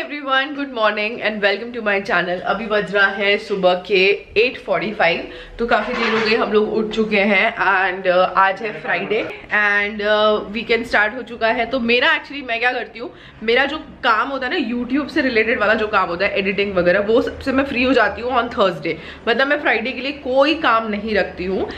Everyone, good morning and welcome to my channel. अभी बज रहा है सुबह के 8:45, तो काफ़ी देर हो गई, हम लोग उठ चुके हैं एंड आज है फ्राइडे एंड वीकेंड स्टार्ट हो चुका है। तो मेरा एक्चुअली मैं क्या करती हूँ, मेरा जो काम होता है ना यूट्यूब से रिलेटेड वाला जो काम होता है एडिटिंग वगैरह, वो सबसे मैं फ्री हो जाती हूँ ऑन थर्सडे। मतलब मैं फ्राइडे के लिए कोई काम नहीं रखती हूँ।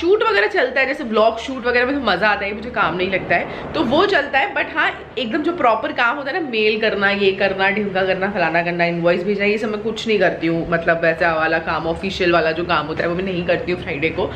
शूट वगैरह चलता है, जैसे ब्लॉग शूट वगैरह में तो मज़ा आता है, मुझे काम नहीं लगता है तो वो चलता है। बट हाँ, एकदम जो प्रॉपर काम होता है ना, मेल करना, ये करना, ढिमका करना, फलाना करना, इनवॉइस भेजना, ये सब मैं कुछ नहीं करती हूँ। मतलब वैसा वाला काम, ऑफिशियल वाला जो काम होता है वो मैं नहीं करती हूँ फ्राइडे को।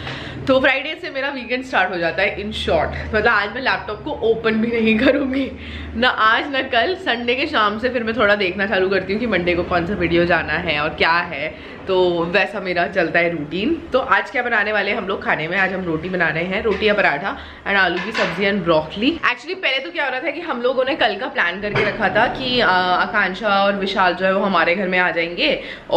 तो फ्राइडे से मेरा वीकेंड स्टार्ट हो जाता है इन शॉर्ट। मतलब आज मैं लैपटॉप को ओपन भी नहीं करूँगी, ना आज ना कल। संडे के शाम से फिर मैं थोड़ा देखना चालू करती हूँ कि मंडे को कौन सा वीडियो जाना है और क्या है, तो वैसा मेरा चलता है रूटीन। तो आज क्या बनाने वाले हम लोग खाने में, आज हम रोटी बना रहे हैं, रोटी या पराठा एंड आलू की सब्जी एंड ब्रोकली। एक्चुअली पहले तो क्या हो रहा था कि हम लोगों ने कल का प्लान करके रखा था कि आकांक्षा और विशाल जो है वो हमारे घर में आ जाएंगे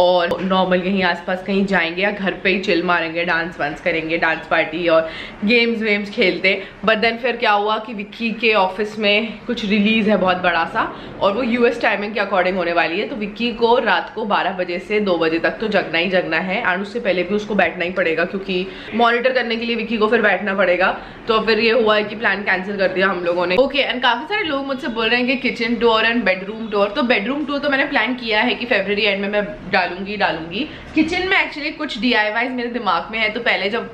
और नॉर्मल कहीं आसपास कहीं जाएंगे या घर पे ही चिल मारेंगे, डांस वांस करेंगे, डांस पार्टी और गेम्स वेम्स खेलते। बट देन फिर क्या हुआ कि विक्की के ऑफिस में कुछ रिलीज है बहुत बड़ा सा और वो US टाइमिंग के अकॉर्डिंग होने वाली है। तो विक्की को रात को 12 बजे से 2 बजे तक तो जगना ही जगना है और उससे पहले भी उसको बैठना ही पड़ेगा, क्योंकि मॉनिटर करने के लिए विक्की को फिर बैठना पड़ेगा। तो फिर ये हुआ है कि प्लान कैंसिल कर दिया हम लोगों ने। ओके, एंड काफी सारे लोग मुझसे बोल रहे हैं कि kitchen door and bedroom door. तो बेडरूम डोर तो मैंने प्लान किया है कि फरवरी एंड में मैं डालूंगी। किचन में एक्चुअली कुछ DIYs मेरे दिमाग में है, तो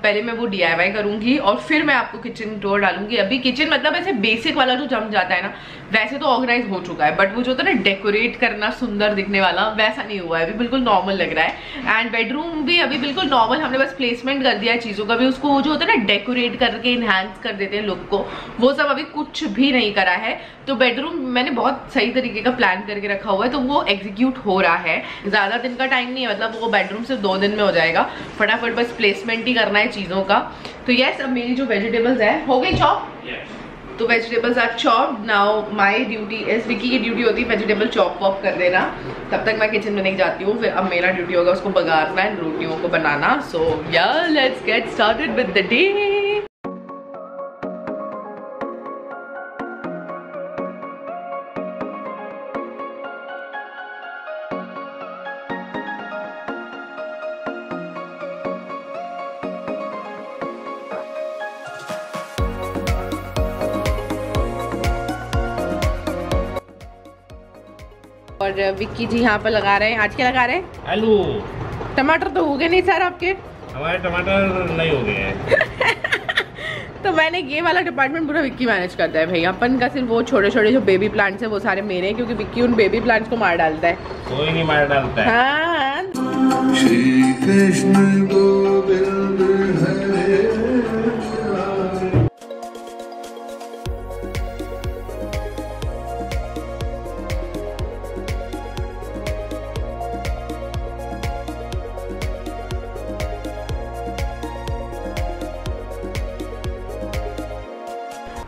पहले मैं वो DIY करूंगी और फिर मैं आपको किचन डोर डालूंगी। अभी किचन मतलब ऐसे बेसिक वाला जो जम जाता है ना, वैसे तो ऑर्गेनाइज हो चुका है, बट वो जो होता है ना डेकोरेट करना, सुंदर दिखने वाला, वैसा नहीं हुआ है। अभी बिल्कुल नॉर्मल लग रहा है। एंड बेडरूम भी अभी बिल्कुल नॉर्मल, हमने बस प्लेसमेंट कर दिया है चीज़ों का। भी उसको जो होता है ना डेकोरेट करके इन्हांस कर देते हैं लुक को, वो सब अभी कुछ भी नहीं करा है। तो बेडरूम मैंने बहुत सही तरीके का प्लान करके रखा हुआ है, तो वो एग्जीक्यूट हो रहा है। ज़्यादा दिन का टाइम नहीं है, मतलब वो बेडरूम सिर्फ 2 दिन में हो जाएगा। फटाफट बस प्लेसमेंट ही करना है चीज़ों का। तो यस, अब मेरी जो वेजिटेबल्स है हो गई चॉप। तो vegetables are chop. Now my duty is, Vicky की ड्यूटी होती है वेजिटेबल चॉप वॉप कर देना, तब तक मैं किचन में नहीं जाती हूँ। फिर अब मेरा ड्यूटी होगा उसको बघारना एंड रोटियों को बनाना। So yeah let's get started with the day. और विक्की जी यहाँ पर लगा रहे हैं, आज क्या लगा रहे हैं? आलू। टमाटर तो हो गए नहीं सर आपके? हमारे टमाटर नहीं हो गए हैं। तो मैंने ये वाला डिपार्टमेंट पूरा विक्की मैनेज करता है भाई। अपन का सिर्फ वो छोटे छोटे जो बेबी प्लांट्स हैं वो सारे मेरे हैं, क्योंकि विक्की उन बेबी प्लांट्स को मार डालता है। कोई नहीं मार डालता है। हाँ। श्री कृष्ण गोविंद हरे।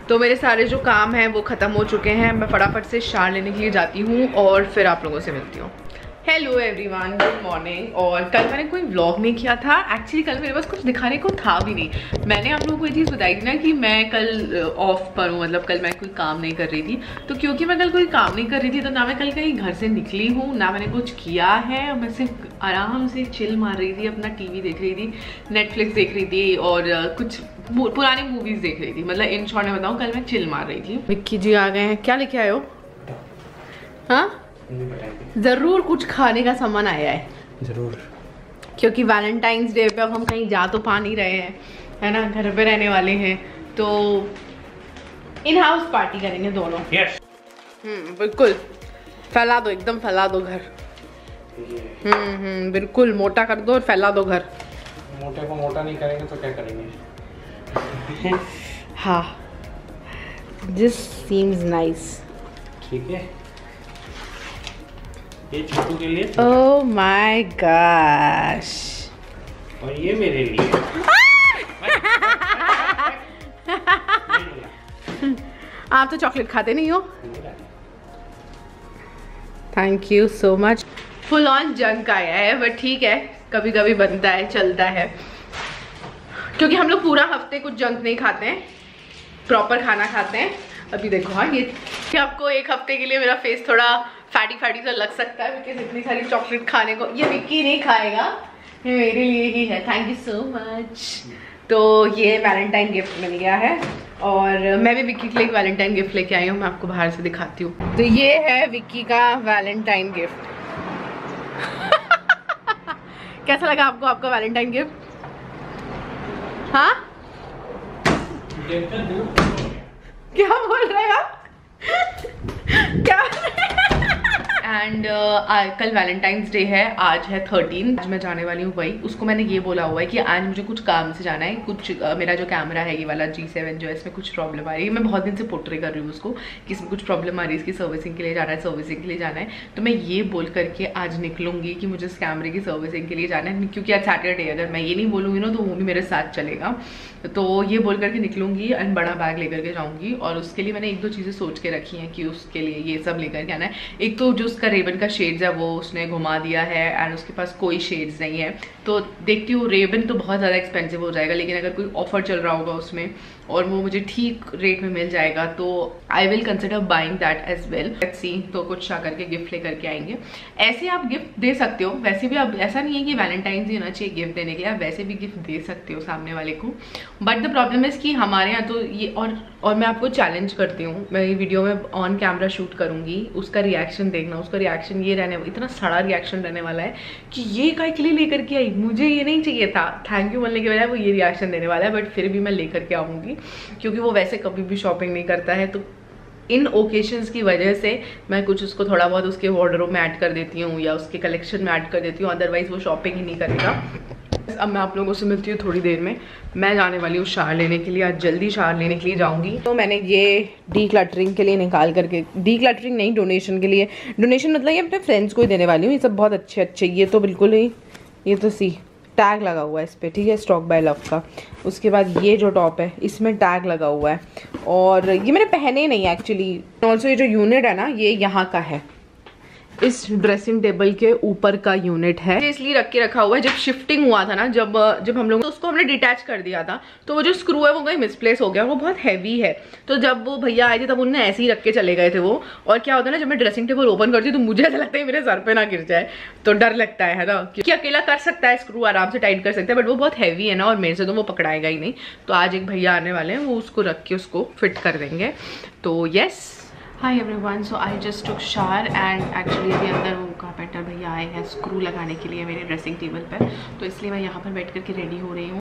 तो मेरे सारे जो काम हैं वो ख़त्म हो चुके हैं। मैं फटाफट से शार लेने के लिए जाती हूँ और फिर आप लोगों से मिलती हूँ। Hello everyone, good morning. और कल मैंने कोई व्लॉग नहीं किया था, एक्चुअली कल मेरे पास कुछ दिखाने को था भी नहीं। मैंने आप लोगों को ये चीज़ बताई थी ना कि मैं कल ऑफ पर हूँ, मतलब कल मैं कोई काम नहीं कर रही थी। तो क्योंकि मैं कल कोई काम नहीं कर रही थी, तो ना मैं कल कहीं घर से निकली हूँ, ना मैंने कुछ किया है। मैं सिर्फ आराम से चिल मार रही थी, अपना TV देख रही थी, नेटफ्लिक्स देख रही थी और कुछ पुरानी मूवीज़ देख रही थी। मतलब इन शॉर्ट में बताऊँ, कल मैं चिल मार रही थी। विक्की जी आ गए हैं। क्या लेके आए हो? हाँ, जरूर कुछ खाने का सामान आया है जरूर, क्योंकि वैलेंटाइंस डे पे अब हम कहीं जा तो पा नहीं रहे हैं, है ना, घर पे रहने वाले हैं, तो इन हाउस पार्टी करेंगे दोनों। यस। बिल्कुल फैला दो, एकदम फैला दो घर। बिल्कुल मोटा कर दो और फैला दो घर। मोटे को मोटा नहीं करेंगे तो क्या करेंगे? हाँ, दिस सीम्स नाइस। ठीक है, ये छोटू के लिए। ओह माय गॉश, और ये मेरे लिए। आप तो चॉकलेट खाते नहीं हो। Thank you so much. Full on junk आया है, बट ठीक है, कभी कभी बनता है, चलता है, क्योंकि हम लोग पूरा हफ्ते कुछ जंक नहीं खाते हैं, प्रॉपर खाना खाते हैं। अभी देखो, हाँ ये कि आपको एक हफ्ते के लिए मेरा फेस थोड़ा फैटी फैटी सा लग सकता है बिकॉज इतनी सारी चॉकलेट खाने को। ये विक्की नहीं खाएगा, ये मेरे लिए ही है। Thank you so much. तो ये वैलेंटाइन गिफ्ट मिल गया है और मैं भी विक्की के लिए एक वैलेंटाइन गिफ्ट लेके आई हूँ। मैं आपको बाहर से दिखाती हूँ। तो ये है विक्की का वैलेंटाइन गिफ्ट। कैसा लगा आपको आपका वैलेंटाइन गिफ्ट? हाँ, क्या बोल रहे हो आप? क्या? एंड कल वैलेंटाइंस डे है, आज है 13। आज मैं जाने वाली हूँ वही, उसको मैंने ये बोला हुआ है कि आज मुझे कुछ काम से जाना है। कुछ मेरा जो कैमरा है ये वाला G7 जो है, इसमें कुछ प्रॉब्लम आ रही है। मैं बहुत दिन से पोर्ट्रे कर रही हूँ उसको कि इसमें कुछ प्रॉब्लम आ रही है, इसकी सर्विसिंग के लिए जाना है, सर्विसिंग के लिए जाना है। तो मैं ये बोल करके आज निकलूँगी कि मुझे इस कैमरे की सर्विसिंग के लिए जाना है, क्योंकि आज सैटरडे है। अगर मैं ये नहीं बोलूँगी ना तो वो भी मेरे साथ चलेगा। तो ये बोल करके निकलूँगी एंड बड़ा बैग लेकर के जाऊँगी। और उसके लिए मैंने एक दो चीज़ें सोच के रखी हैं कि उसके लिए ये सब लेकर के आना है। एक तो जो उसका रेबन का शेड्स है वो उसने घुमा दिया है एंड उसके पास कोई शेड्स नहीं है। तो देखती हूँ, रेबन तो बहुत ज़्यादा एक्सपेंसिव हो जाएगा, लेकिन अगर कोई ऑफर चल रहा होगा उसमें और वो मुझे ठीक रेट में मिल जाएगा तो I will consider buying that as well. Let's see. तो कुछ आकर के गिफ्ट लेकर के आएंगे। ऐसे आप गिफ्ट दे सकते हो, वैसे भी आप, ऐसा नहीं है कि वैलेंटाइन डे होना चाहिए गिफ्ट देने के लिए। आप वैसे भी गिफ्ट दे सकते हो सामने वाले को, बट द प्रॉब्लम इज कि हमारे यहाँ तो ये और मैं आपको चैलेंज करती हूँ, मैं वीडियो में ऑन कैमरा शूट करूँगी, उसका रिएक्शन देखना। उसका रिएक्शन ये रहने, इतना सड़ा रिएक्शन रहने वाला है कि ये काय के लिए लेकर के आई, मुझे ये नहीं चाहिए था। थैंक यू बोलने के बजाय वो ये रिएक्शन देने वाला है, बट फिर भी मैं लेकर के आऊँगी क्योंकि वो वैसे कभी भी शॉपिंग नहीं करता है। तो इन ओकेशंस की वजह से मैं कुछ उसको थोड़ा बहुत उसके वॉर्डरोब में ऐड कर देती हूँ या उसके कलेक्शन में ऐड कर देती हूँ, अदरवाइज वो शॉपिंग ही नहीं करेगा। अब मैं आप लोगों से मिलती हूँ थोड़ी देर में। मैं जाने वाली हूँ शार लेने के लिए, आज जल्दी शार लेने के लिए जाऊँगी। तो मैंने ये डीक्लटरिंग के लिए निकाल करके, डीक्लटरिंग नहीं, डोनेशन के लिए, डोनेशन मतलब ये अपने फ्रेंड्स को ही देने वाली हूँ। ये सब बहुत अच्छे, ये तो बिल्कुल ही, ये तो सी टैग लगा हुआ है इस पर, ठीक है, स्टॉक बाय लव का। उसके बाद ये जो टॉप है इसमें टैग लगा हुआ है और ये मैंने पहने नहीं एक्चुअली। ऑल्सो ये जो यूनिट है ना ये यहाँ का है, इस ड्रेसिंग टेबल के ऊपर का यूनिट है, इसलिए रख के रखा हुआ है। जब शिफ्टिंग हुआ था ना, जब हम लोग, तो उसको हमने डिटैच कर दिया था, तो वो जो स्क्रू है वो कहीं मिसप्लेस हो गया, वो बहुत हैवी है। तो जब वो भैया आए थे तब उन्होंने ऐसे ही रख के चले गए थे वो। और क्या होता है ना, जब मैं ड्रेसिंग टेबल ओपन करती हूँ तो मुझे ऐसा लगता है मेरे सर पे ना गिर जाए, तो डर लगता है ना, क्योंकि अकेला कर सकता है, स्क्रू आराम से टाइट कर सकता है, बट वो बहुत हैवी है ना, और मेरे से तो वो पकड़ाएगा ही नहीं। तो आज एक भैया आने वाले हैं, वो उसको रख के उसको फिट कर देंगे। तो yes, hi every one. So I just took shower and actually अभी अंदर वो कारपेंटर भैया आए हैं स्क्रू लगाने के लिए मेरे ड्रेसिंग टेबल पर, तो इसलिए मैं यहाँ पर बैठ करके रेडी हो रही हूँ।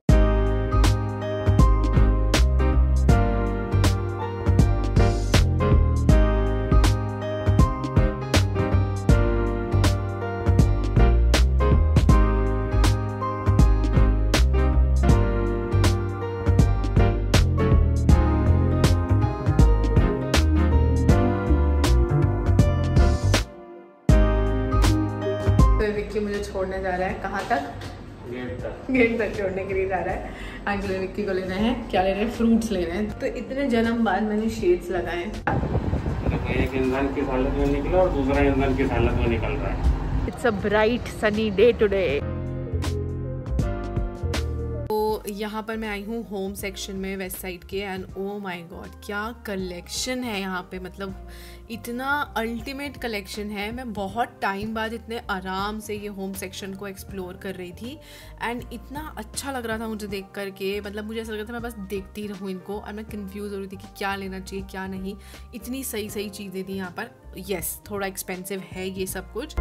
छोड़ने जा रहा है कहाँ तक? गेट तक छोड़ने के लिए जा रहा है। एक्चुअली विक्की को लेना है, क्या लेना है? फ्रूट्स लेना है। तो इतने जन्म बाद मैंने शेड्स लगाए। एक इंसान की हालत में निकला और दूसरा इंसान की हालत में निकल रहा है। It's a bright sunny day today. यहाँ पर मैं आई हूँ होम सेक्शन में वेस्ट साइड के, एंड ओ माय गॉड क्या कलेक्शन है यहाँ पे। मतलब इतना अल्टीमेट कलेक्शन है। मैं बहुत टाइम बाद इतने आराम से ये होम सेक्शन को एक्सप्लोर कर रही थी एंड इतना अच्छा लग रहा था मुझे देख करके। मतलब मुझे ऐसा लग रहा था मैं बस देखती रहूँ इनको, और मैं कन्फ्यूज़ हो रही थी कि क्या लेना चाहिए क्या नहीं। इतनी सही सही चीज़ें थी यहाँ पर। यस, थोड़ा एक्सपेंसिव है ये सब कुछ।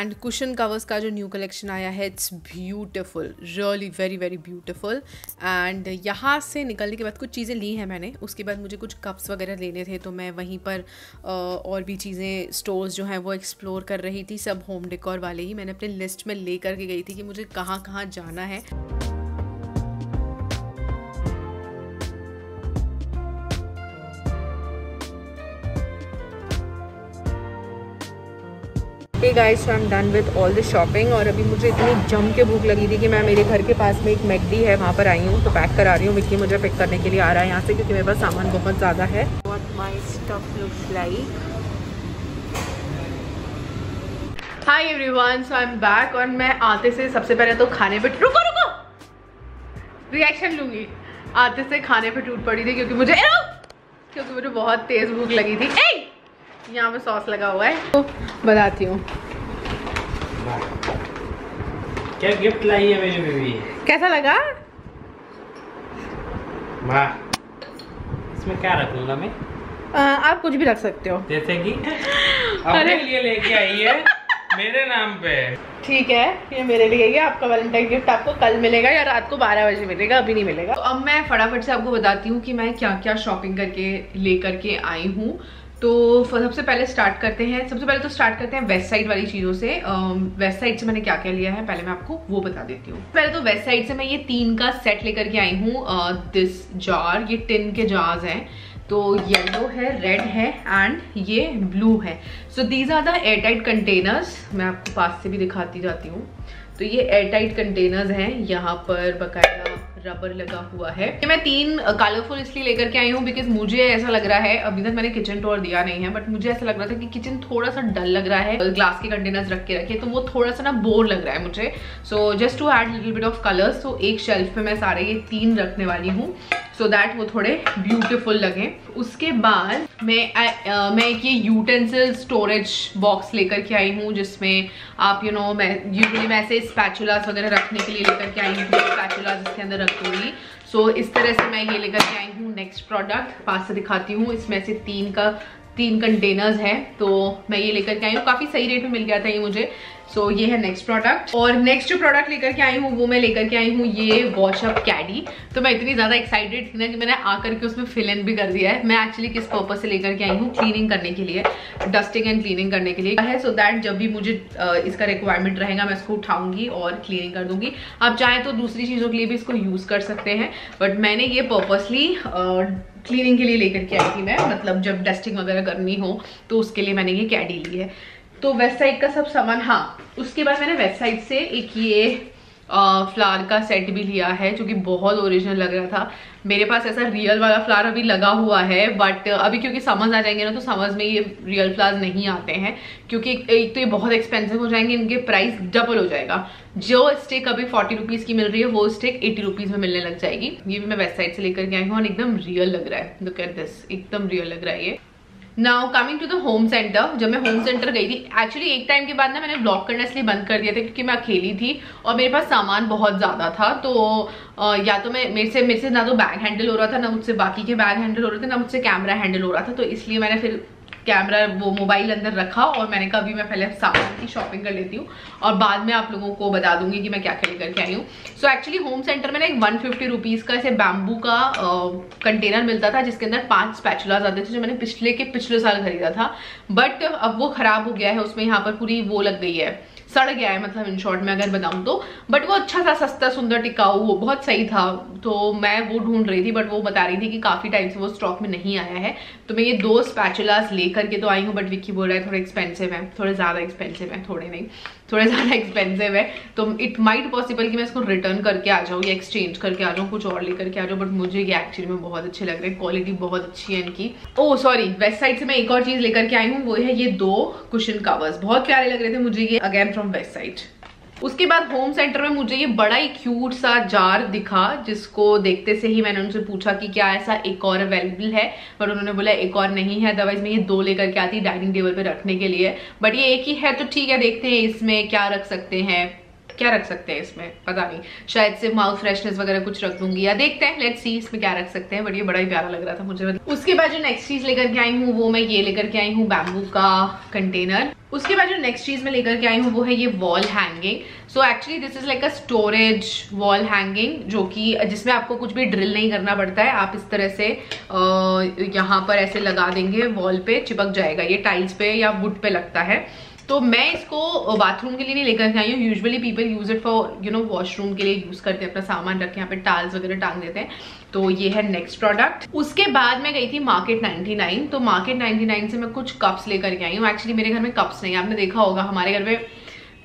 एंड कुशन कवर्स का जो न्यू कलेक्शन आया है, it's beautiful, really very very beautiful. And यहाँ से निकलने के बाद कुछ चीज़ें ली हैं मैंने। उसके बाद मुझे कुछ कप्स वगैरह लेने थे, तो मैं वहीं पर और भी चीज़ें, स्टोर्स जो हैं वो एक्सप्लोर कर रही थी। सब होम डेकोर वाले ही मैंने अपने लिस्ट में ले करके गई थी कि मुझे कहाँ कहाँ जाना है। Guys, so I am done with all the shopping. और अभी मुझे इतनी जम के भूख लगी थी कि मैं मेरे घर के पास में एक मैकडी है वहाँ पर आई हूँ, तो पैक करा रही हूँ। विक्की मुझे पिक करने के लिए आ रहा है यहाँ से क्योंकि मेरे पास सामान बहुत ज़्यादा है। What my stuff looks like. Hi everyone, so I am back. और मैं आते से सबसे पहले तो खाने पे रुको रिएक्शन लूँगी। आते से खाने पे टूट पड़ी थी क्योंकि मुझे बहुत तेज़ भूख लगी थी। यहाँ पे सॉस लगा हुआ है तो बताती हूँ। क्या गिफ्ट लाई है मेरी बीवी, कैसा लगा? इसमें क्या रखूँगा मैं? आप कुछ भी रख सकते हो, जैसे कि अपने लिए लेके आई है मेरे नाम पे। ठीक है, ये मेरे लिए ही। आपका वैलेंटाइन गिफ्ट आपको कल मिलेगा या रात को 12 बजे मिलेगा, अभी नहीं मिलेगा। तो अब मैं फटाफट से आपको बताती हूँ कि मैं क्या क्या शॉपिंग करके लेकर के आई हूँ। तो सबसे पहले तो स्टार्ट करते हैं वेस्ट साइड वाली चीज़ों से। वेस्ट साइड से मैंने क्या क्या लिया है पहले मैं आपको वो बता देती हूँ। पहले तो वेस्ट साइड से मैं ये 3 का सेट लेकर के आई हूँ। दिस जार, ये टिन के जार्स हैं, तो येलो है, रेड है एंड ये ब्लू है। So these are the airtight containers. मैं आपको पास से भी दिखाती जाती हूँ। तो ये एयर टाइट कंटेनर्स हैं, यहाँ पर बकायदा रबर लगा हुआ है। मैं 3 कलरफुल इसलिए लेकर के आई हूँ बिकॉज मुझे ऐसा लग रहा है, अभी तक मैंने किचन टूर दिया नहीं है बट मुझे ऐसा लग रहा था कि किचन थोड़ा सा डल लग रहा है, ग्लास के कंटेनर्स रखे तो वो थोड़ा सा ना बोर लग रहा है मुझे। So just to add little bit of colours, तो एक शेल्फ पे मैं सारे ये 3 रखने वाली हूँ सो दैट वो थोड़े ब्यूटीफुल लगे। उसके बाद मैं एक ये यूटेंसिल स्टोरेज बॉक्स लेकर के आई हूँ जिसमें आप मैं यूजुअली मैं ऐसे स्पैचुलास वगैरह रखने के लिए लेकर के आई हूँ, स्पैचुलास इसके अंदर रखूँगी। सो इस तरह से मैं ये लेकर के आई हूँ। नेक्स्ट प्रोडक्ट पास से दिखाती हूँ। इसमें से 3 कंटेनर्स हैं तो मैं ये लेकर के आई हूँ, काफ़ी सही रेट में मिल गया था ये मुझे। सो ये है नेक्स्ट प्रोडक्ट। और नेक्स्ट जो प्रोडक्ट लेकर के आई हूँ वो मैं लेकर के आई हूँ ये वॉशअप कैडी। तो मैं इतनी ज़्यादा एक्साइटेड थी ना कि मैंने आकर के उसमें फिल इन भी कर दिया है। मैं एक्चुअली किस पर्पज़ से लेकर के आई हूँ, क्लीनिंग करने के लिए, डस्टिंग एंड क्लीनिंग करने के लिए है। सो दैट जब भी मुझे इसका रिक्वायरमेंट रहेगा मैं इसको उठाऊँगी और क्लीनिंग कर दूँगी। आप चाहें तो दूसरी चीज़ों के लिए भी इसको यूज़ कर सकते हैं बट मैंने ये पर्पसली क्लीनिंग के लिए लेकर के आई थी। मैं मतलब जब डस्टिंग वगैरह करनी हो तो उसके लिए मैंने ये कैडी ली है। तो वेस्ट साइड का सब सामान। हाँ, उसके बाद मैंने वेस्ट साइड से एक ये फ्लावर का सेट भी लिया है जो कि बहुत ओरिजिनल लग रहा था। मेरे पास ऐसा रियल वाला फ्लावर अभी लगा हुआ है बट अभी क्योंकि समर्स आ जाएंगे ना तो समर्स में ये रियल फ्लावर्स नहीं आते हैं क्योंकि एक तो ये बहुत एक्सपेंसिव हो जाएंगे, इनके प्राइस डबल हो जाएगा। जो स्टिक अभी 40 रुपीज़ की मिल रही है वो स्टिक 80 रुपीज़ में मिलने लग जाएगी। ये भी मैं वेस्ट साइड से लेकर के आई हूँ और एकदम रियल लग रहा है। लुक एट दिस, एकदम रियल लग रहा है ये। Now coming to the Home Centre. जब मैं होम सेंटर गई थी एक्चुअली एक टाइम के बाद ना मैंने ब्लॉग करना इसलिए बंद कर दिया था क्योंकि मैं अकेली थी और मेरे पास सामान बहुत ज़्यादा था। तो या तो मैं मेरे से ना तो बैग हैंडल हो रहा था, ना मुझसे बाकी के बैग हैंडल हो रहे थे, ना मुझसे कैमरा हैंडल हो रहा था। तो इसलिए मैंने फिर कैमरा वो मोबाइल अंदर रखा और मैंने कहा अभी मैं पहले सामान की शॉपिंग कर लेती हूँ और बाद में आप लोगों को बता दूंगी कि मैं क्या क्या लेकर के आई हूँ। सो एक्चुअली होम सेंटर में ना एक 150 रुपीज़ का ऐसे बैम्बू का कंटेनर मिलता था जिसके अंदर 5 स्पैचुलास आते थे जो मैंने पिछले साल खरीदा था बट अब वो ख़राब हो गया है, उसमें यहाँ पर पूरी वो लग गई है, सड़ गया है मतलब इन शॉर्ट में अगर बताऊँ तो। बट वो अच्छा था, सस्ता, सुंदर, टिकाऊ, वो बहुत सही था। तो मैं वो ढूंढ रही थी बट वो बता रही थी कि काफ़ी टाइम से वो स्टॉक में नहीं आया है। तो मैं ये 2 स्पैचुलास लेकर के तो आई हूँ बट विक्की बोल रहा है थोड़े ज़्यादा एक्सपेंसिव है। तो इट माइट पॉसिबल कि मैं इसको रिटर्न करके आ जाऊँ या एक्सचेंज करके आ जाऊँ, कुछ और लेकर के आ जाऊँ बट मुझे ये एक्चुअली में बहुत अच्छे लग रहे हैं, क्वालिटी बहुत अच्छी है इनकी। ओह सॉरी, वेस्ट साइड से मैं एक और चीज़ लेकर के आई हूँ, वो है ये 2 कुशन कवर्स, बहुत प्यारे लग रहे थे मुझे ये, अगेन फ्रॉम वेस्ट साइड। उसके बाद होम सेंटर में मुझे ये बड़ा ही क्यूट सा जार दिखा जिसको देखते से ही मैंने उनसे पूछा कि क्या ऐसा एक और अवेलेबल है बट उन्होंने बोला एक और नहीं है, अदरवाइज मैं ये 2 लेकर के आती डाइनिंग टेबल पे रखने के लिए बट ये एक ही है। तो ठीक है, देखते हैं इसमें क्या रख सकते हैं इसमें, पता नहीं, शायद से माउथ फ्रेशनेस वगैरह कुछ रख दूंगी या देखते हैं, लेट्स सी इसमें क्या रख सकते हैं बट ये बड़ा ही प्यारा लग रहा था मुझे। उसके बाद जो नेक्स्ट चीज़ लेकर के आई हूँ वो मैं ये लेकर के आई हूँ बैम्बू का कंटेनर। उसके बाद जो नेक्स्ट चीज़ मैं लेकर के आई हूँ वो है ये wall hanging. So actually this is like a storage wall hanging जो कि जिसमें आपको कुछ भी ड्रिल नहीं करना पड़ता है, आप इस तरह से यहाँ पर ऐसे लगा देंगे, वॉल पे चिपक जाएगा, ये टाइल्स पे या वुड पे लगता है। तो मैं इसको बाथरूम के लिए नहीं लेकर के आई हूँ। Usually people use it for you know washroom के लिए यूज करते हैं, अपना सामान रखते हैं, यहाँ पे टॉवल्स वगैरह टांग देते हैं। तो ये है नेक्स्ट प्रोडक्ट। उसके बाद मैं गई थी मार्केट 99। तो मार्केट 99 से मैं कुछ कप्स लेकर के आई हूँ। एक्चुअली मेरे घर में कप्स नहीं है, आपने देखा होगा हमारे घर में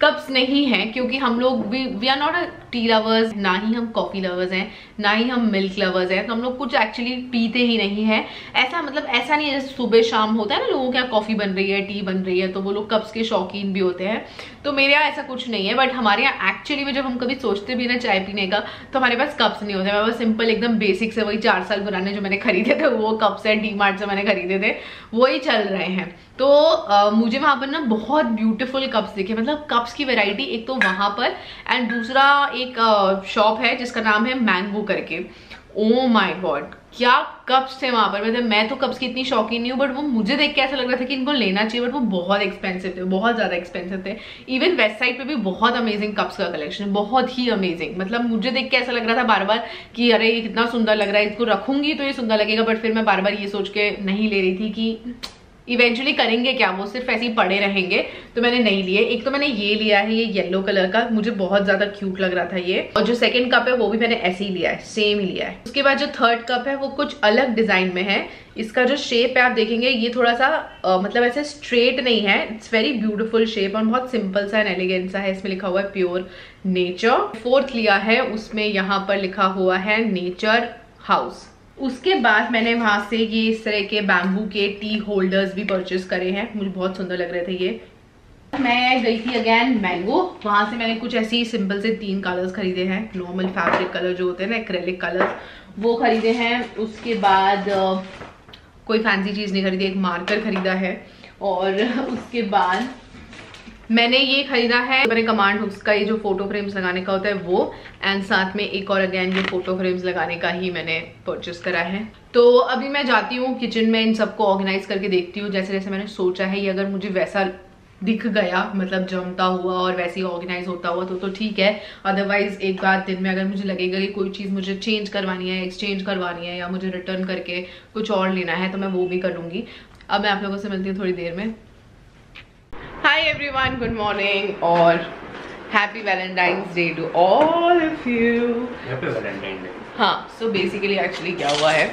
कप्स नहीं है, क्योंकि हम लोग we are not a tea lovers, ना ही हम कॉफ़ी लवर्स हैं, ना ही हम मिल्क लवर्स हैं। तो हम लोग कुछ एक्चुअली पीते ही नहीं है। ऐसा मतलब ऐसा नहीं है जैसे सुबह शाम होता है ना लोगों के यहाँ कॉफ़ी बन रही है, टी बन रही है, तो वो लोग कप्स के शौकीन भी होते हैं। तो मेरे यहाँ ऐसा कुछ नहीं है। बट हमारे यहाँ एक्चुअली में जब हम कभी सोचते भी ना चाय पीने का, तो हमारे पास कप्स नहीं होते। हमारे पास सिंपल एकदम बेसिक से वही 4 साल पुराने जो मैंने खरीदे थे वो कप्स हैं, डी-मार्ट से मैंने खरीदे थे, वही चल रहे हैं। तो मुझे वहाँ पर ना बहुत ब्यूटीफुल कप्स दिखे, मतलब कप्स की वैरायटी एक तो वहाँ पर, एंड दूसरा एक शॉप है जिसका नाम है मैंगो करके। ओ माय गॉड, क्या कप्स थे वहाँ पर। मतलब मैं तो कप्स की इतनी शौकीन नहीं हूँ, बट वो मुझे देख के ऐसा लग रहा था कि इनको लेना चाहिए, बट वो बहुत एक्सपेंसिव थे, बहुत ज़्यादा एक्सपेंसिव थे। इवन वेस्ट साइड पे भी बहुत अमेजिंग कप्स का कलेक्शन, बहुत ही अमेजिंग। मतलब मुझे देख के ऐसा लग रहा था बार बार कि अरे ये कितना सुंदर लग रहा है, इसको रखूंगी तो ये सुंदर लगेगा। बट फिर मैं बार बार ये सोच के नहीं ले रही थी कि इवेंचुअली करेंगे क्या, वो सिर्फ ऐसे ही पड़े रहेंगे। तो मैंने नहीं लिए। एक तो मैंने ये लिया है, ये येलो कलर का, मुझे बहुत ज़्यादा क्यूट लग रहा था ये। और जो सेकंड कप है वो भी मैंने ऐसे ही लिया है, सेम ही लिया है। उसके बाद जो थर्ड कप है वो कुछ अलग डिज़ाइन में है। इसका जो शेप है आप देखेंगे ये थोड़ा सा मतलब ऐसे स्ट्रेट नहीं है, इट्स वेरी ब्यूटीफुल शेप और बहुत सिंपल सा एंड एलिगेंट सा है। इसमें लिखा हुआ है प्योर नेचर। फोर्थ लिया है, उसमें यहाँ पर लिखा हुआ है नेचर हाउस। उसके बाद मैंने वहाँ से ये इस तरह के बैम्बू के टी होल्डर्स भी परचेस करे हैं, मुझे बहुत सुंदर लग रहे थे ये। मैं गई थी अगेन मैंगो। वहाँ से मैंने कुछ ऐसे ही सिंपल से 3 कलर्स खरीदे हैं, नॉर्मल फैब्रिक कलर जो होते हैं ना, एक्रेलिक कलर्स, वो खरीदे हैं। उसके बाद कोई फैंसी चीज़ नहीं खरीदी, एक मार्कर खरीदा है। और उसके बाद मैंने ये ख़रीदा है, मैंने कमांड हुक्स का ये जो फोटो फ्रेम्स लगाने का होता है वो, एंड साथ में एक और अगेन ये फोटो फ्रेम्स लगाने का ही मैंने परचेस करा है। तो अभी मैं जाती हूँ किचन में, इन सबको ऑर्गेनाइज करके देखती हूँ जैसे जैसे मैंने सोचा है। ये अगर मुझे वैसा दिख गया, मतलब जमता हुआ और वैसे ही ऑर्गेनाइज होता हुआ तो ठीक है। अदरवाइज एक बार दिन में अगर मुझे लगेगा कि कोई चीज़ मुझे चेंज करवानी है, एक्सचेंज करवानी है, या मुझे रिटर्न करके कुछ और लेना है, तो मैं वो भी करूँगी। अब मैं आप लोगों से मिलती हूँ थोड़ी देर में। Hi every one, good morning और happy Valentine's day to all of you. Happy Valentine day. हाँ, सो बेसिकली एक्चुअली क्या हुआ है,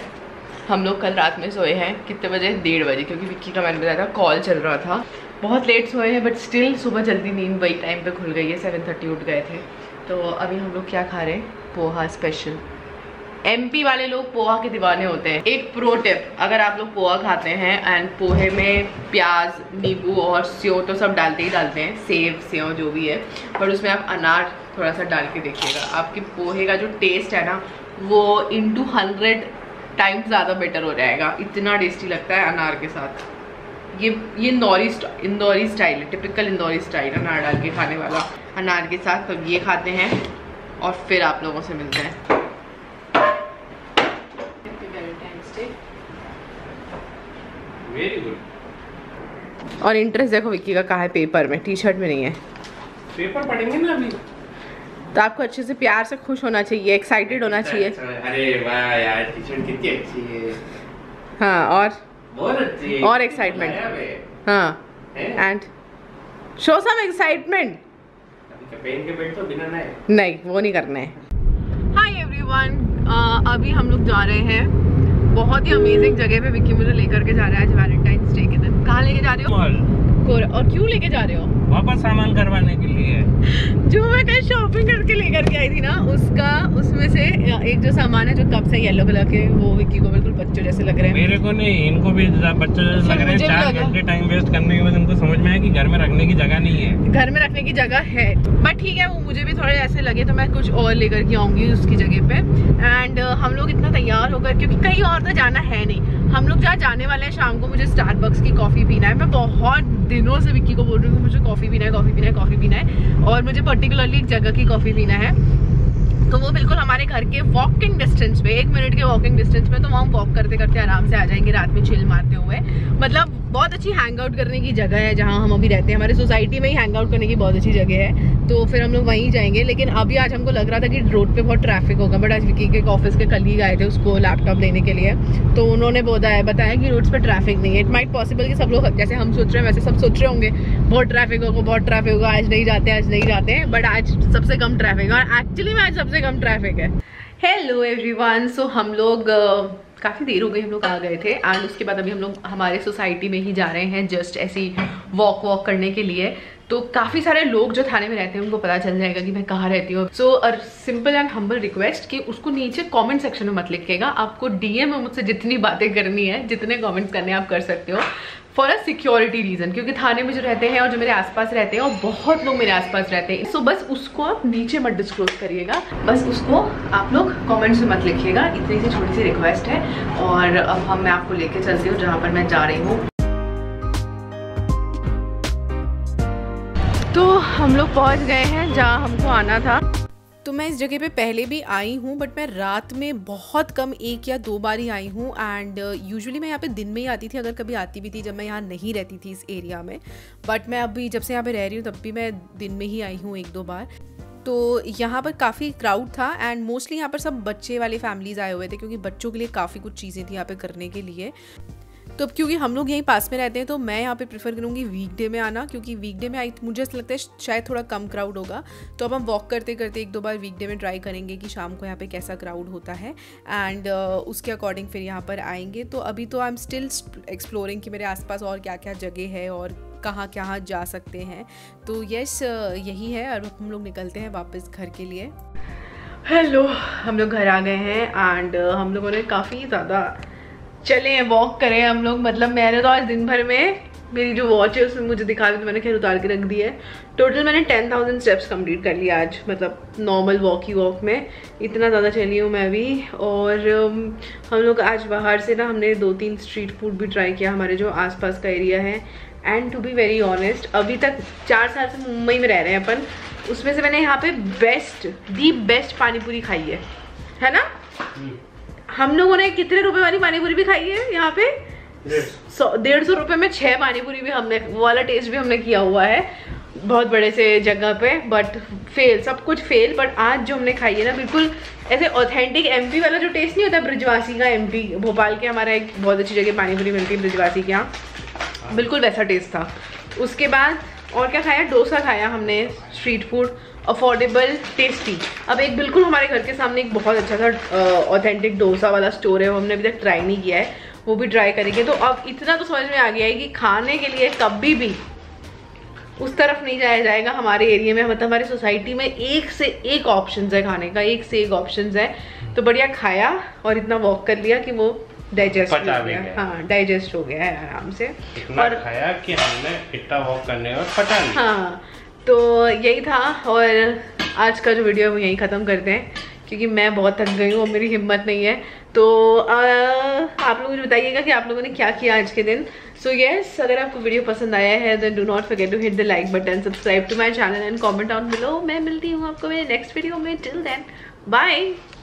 हम लोग कल रात में सोए हैं कितने बजे, 1:30 बजे, क्योंकि विक्की का मैंने बताया था कॉल चल रहा था। बहुत लेट सोए हैं बट स्टिल सुबह जल्दी नींद वही टाइम पे खुल गई है, 7:30 उठ गए थे। तो अभी हम लोग क्या खा रहे हैं, पोहा स्पेशल। MP वाले लोग पोहा के दीवाने होते हैं। एक प्रो टिप, अगर आप लोग पोहा खाते हैं एंड पोहे में प्याज, नींबू और सेव तो सब डालते ही डालते हैं, सेव जो भी है, पर उसमें आप अनार थोड़ा सा डाल के देखिएगा, आपके पोहे का जो टेस्ट है ना वो 100 टाइम्स ज़्यादा बेटर हो जाएगा। इतना टेस्टी लगता है अनार के साथ। ये इंदौरी स्टाइल है, टिपिकल इंदौरी स्टाइल, अनार डाल के खाने वाला। अनार के साथ तब ये खाते हैं और फिर आप लोगों से मिलते हैं। Very good. और इंटरेस्ट देखो विक्की का कहाँ है, पेपर में, टी शर्ट में नहीं है। पेपर पढ़ेंगे ना अभी, तो आपको अच्छे से प्यार से खुश होना चाहिए, एक्साइटेड होना चाहिए। अरे वाह यार, टी शर्ट कितनी अच्छी है। हाँ, और बहुत अच्छी है, और एक्साइटमेंट। हाँ, एंड शो सम एक्साइटमेंट। नहीं, वो नहीं करना है। हाय एवरीवन, अभी हम लोग जा रहे हैं बहुत ही अमेजिंग जगह पे। विक्की मुझे लेकर के जा रहा है आज वैलेंटाइंस डे के दिन। कहाँ लेके जा रहे हो और क्यों लेके जा रहे हो? वापस सामान करवाने के लिए। जो मैं कल शॉपिंग करके लेकर के आई थी ना, उसमें से एक जो सामान है, जो कप्स है येलो कलर के, वो विक्की को बिल्कुल बच्चों जैसे लग रहे हैं। मेरे को नहीं, इनको भी बच्चों जैसे लग रहे हैं। 4 घंटे टाइम वेस्ट करने के बाद उनको समझ में आया कि घर में रखने की जगह नहीं है। घर में रखने की जगह है, बट ठीक है, वो मुझे भी थोड़े ऐसे लगे, तो मैं कुछ और लेकर के आऊँगी उसकी जगह पे। एंड हम लोग इतना तैयार होकर, क्योंकि कहीं और तो जाना है नहीं, हम लोग जहाँ जाने वाले हैं शाम को, मुझे स्टारबक्स की कॉफ़ी पीना है। मैं बहुत दिनों से विक्की को बोल रही हूँ कि मुझे कॉफ़ी पीना है, और मुझे पर्टिकुलरली एक जगह की कॉफ़ी पीना है। तो वो बिल्कुल हमारे घर के वॉकिंग डिस्टेंस पे, 1 मिनट के वॉकिंग डिस्टेंस पे, तो वहाँ वॉक करते करते आराम से आ जाएंगे रात में, चिल मारते हुए। मतलब बहुत अच्छी हैंग आउट करने की जगह है जहाँ हम अभी रहते हैं, हमारी सोसाइटी में ही हैंग आउट करने की बहुत अच्छी जगह है। तो फिर हम लोग वहीं जाएंगे। लेकिन अभी आज हमको लग रहा था कि रोड पे बहुत ट्रैफिक होगा, बट आज विक्की के ऑफिस के कलीग आए थे उसको लैपटॉप लेने के लिए, तो उन्होंने बताया कि रोड्स पर ट्रैफिक नहीं है। इट माइट पॉसिबल कि सब लोग जैसे हम सोच रहे हैं वैसे सब सोच रहे होंगे, बहुत ट्रैफिक होगा, बहुत ट्रैफिक होगा, आज नहीं जाते, आज नहीं जाते हैं, बट आज सबसे कम ट्रैफिक है और एक्चुअली में आज सबसे कम ट्रैफिक है। हेलो एवरीवन, सो हम लोग काफ़ी देर हो गई, हम लोग आ गए थे एंड उसके बाद अभी हम लोग हमारे सोसाइटी में ही जा रहे हैं जस्ट ऐसी वॉक करने के लिए। तो काफ़ी सारे लोग जो थाने में रहते हैं उनको पता चल जाएगा कि मैं कहाँ रहती हूँ। So simple and humble request कि उसको नीचे कमेंट सेक्शन में मत लिखिएगा, आपको डीएम में मुझसे जितनी बातें करनी है, जितने कमेंट्स करने हैं आप कर सकते हो, फॉर अ सिक्योरिटी रीजन, क्योंकि थाने में जो रहते हैं और जो मेरे आसपास रहते हैं और बहुत लोग मेरे आसपास रहते हैं, सो बस उसको आप नीचे मत डिस्क्लोज करिएगा, बस उसको आप लोग कमेंट्स में मत लिखिएगा, इतनी सी छोटी सी रिक्वेस्ट है। और अब मैं आपको लेके चलती हूँ जहाँ पर मैं जा रही हूँ। तो हम लोग पहुँच गए हैं जहाँ हमको आना था। तो मैं इस जगह पे पहले भी आई हूँ, बट मैं रात में बहुत कम, एक या दो बार ही आई हूँ एंड यूजुअली मैं यहाँ पे दिन में ही आती थी, अगर कभी आती भी थी जब मैं यहाँ नहीं रहती थी इस एरिया में। बट मैं अभी जब से यहाँ पे रह रही हूँ तब भी मैं दिन में ही आई हूँ एक दो बार। तो यहाँ पर काफ़ी क्राउड था एंड मोस्टली यहाँ पर सब बच्चे वाले फैमिलीज़ आए हुए थे, क्योंकि बच्चों के लिए काफ़ी कुछ चीज़ें थी यहाँ पर करने के लिए। तो अब क्योंकि हम लोग यहीं पास में रहते हैं तो मैं यहाँ पे प्रेफर करूँगी वीकडे में आना, क्योंकि वीकडे में आई मुझे ऐसा लगता है शायद थोड़ा कम क्राउड होगा। तो अब हम वॉक करते करते एक दो बार वीकडे में ट्राई करेंगे कि शाम को यहाँ पे कैसा क्राउड होता है एंड उसके अकॉर्डिंग फिर यहाँ पर आएंगे। तो अभी तो आई एम स्टिल एक्सप्लोरिंग कि मेरे आसपास और क्या क्या जगह है और कहाँ कहाँ जा सकते हैं। तो यस, यही है, और हम लोग निकलते हैं वापस घर के लिए। हेलो, हम लोग घर आ गए हैं एंड हम लोगों ने काफ़ी ज़्यादा चले वॉक करें हम लोग, मतलब मैंने तो आज दिन भर में मेरी जो वॉच है उसमें मुझे दिखा रही थी, मैंने खैर उतार के रख दी है। टोटल मैंने 10,000 स्टेप्स कंप्लीट कर लिया आज, मतलब नॉर्मल वॉक ही वॉक में इतना ज़्यादा चली हूँ मैं भी। और हम लोग आज बाहर से ना हमने 2-3 स्ट्रीट फूड भी ट्राई किया हमारे जो आसपास का एरिया है। And to be very honest, अभी तक 4 साल से मुंबई में रह रहे हैं अपन, उसमें से मैंने यहाँ पे दी बेस्ट पानीपुरी खाई है ना। हम लोगों ने कितने रुपए वाली पानीपुरी भी खाई है यहाँ पे, 150 रुपये में 6 पानीपुरी भी हमने, वो वाला टेस्ट भी हमने किया हुआ है बहुत बड़े से जगह पे, बट फेल, सब कुछ फेल। बट आज जो हमने खाई है ना, बिल्कुल ऐसे ऑथेंटिक एमपी वाला जो टेस्ट नहीं होता, ब्रिजवासी का एमपी, भोपाल के हमारा एक बहुत अच्छी जगह पानीपुरी मिलती है ब्रिजवासी के यहाँ, बिल्कुल वैसा टेस्ट था। उसके बाद और क्या खाया, डोसा खाया हमने, स्ट्रीट फूड, अफोर्डेबल, टेस्टी। अब एक बिल्कुल हमारे घर के सामने एक बहुत अच्छा सा ऑथेंटिक डोसा वाला स्टोर है, वो हमने अभी तक ट्राई नहीं किया है, वो भी ट्राई करेंगे। तो अब इतना तो समझ में आ गया है कि खाने के लिए कभी भी उस तरफ नहीं जाया जाएगा हमारे एरिया में, मतलब हमारी सोसाइटी में एक से एक ऑप्शन है खाने का, एक से एक ऑप्शन है। तो बढ़िया खाया और इतना वॉक कर लिया कि वो डाइजेस्ट हो गया। हाँ, डाइजेस्ट हो गया है आराम से, और खाया कि हमने इतना वॉक करने और पता नहीं। हाँ, तो यही था, और आज का जो वीडियो है वो यहीं ख़त्म करते हैं, क्योंकि मैं बहुत थक गई हूँ और मेरी हिम्मत नहीं है। तो आप लोग मुझे बताइएगा कि आप लोगों ने क्या किया आज के दिन। सो येस, अगर आपको वीडियो पसंद आया है then do not forget to hit the like button, subscribe to my channel and comment down below. मैं मिलती हूँ आपको मेरे नेक्स्ट वीडियो में, टिल देन बाय।